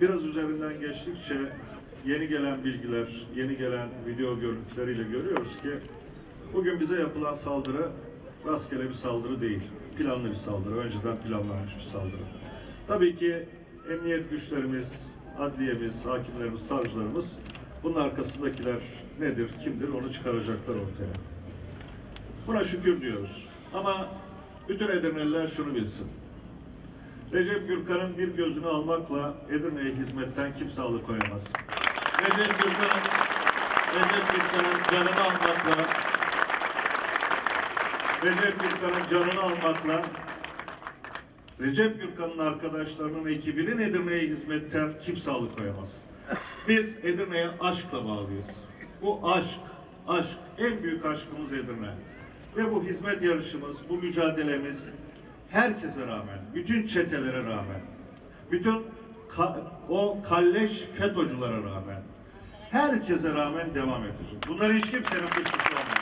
Biraz üzerinden geçtikçe yeni gelen bilgiler, yeni gelen video görüntüleriyle görüyoruz ki bugün bize yapılan saldırı rastgele bir saldırı değil. Planlı bir saldırı, önceden planlanmış bir saldırı. Tabii ki emniyet güçlerimiz, adliyemiz, hakimlerimiz, savcılarımız bunun arkasındakiler nedir, kimdir onu çıkaracaklar ortaya. Buna şükür diyoruz. Ama bütün Edirneliler şunu bilsin. Recep Gürkan'ın bir gözünü almakla Edirne'ye hizmetten kimse alıkoyamaz. Recep Gürkan'ın canını almakla, Recep Gürkan'ın arkadaşlarının, ekibinin Edirne'ye hizmetten kimse alıkoyamaz. Biz Edirne'ye aşkla bağlıyız. Bu aşk, en büyük aşkımız Edirne. Ve bu hizmet yarışımız, bu mücadelemiz herkese rağmen, bütün çetelere rağmen, bütün o kalleş FETÖ'cülere rağmen, herkese rağmen devam edecek. Bunları hiç kimsenin kuşkusu olmaz.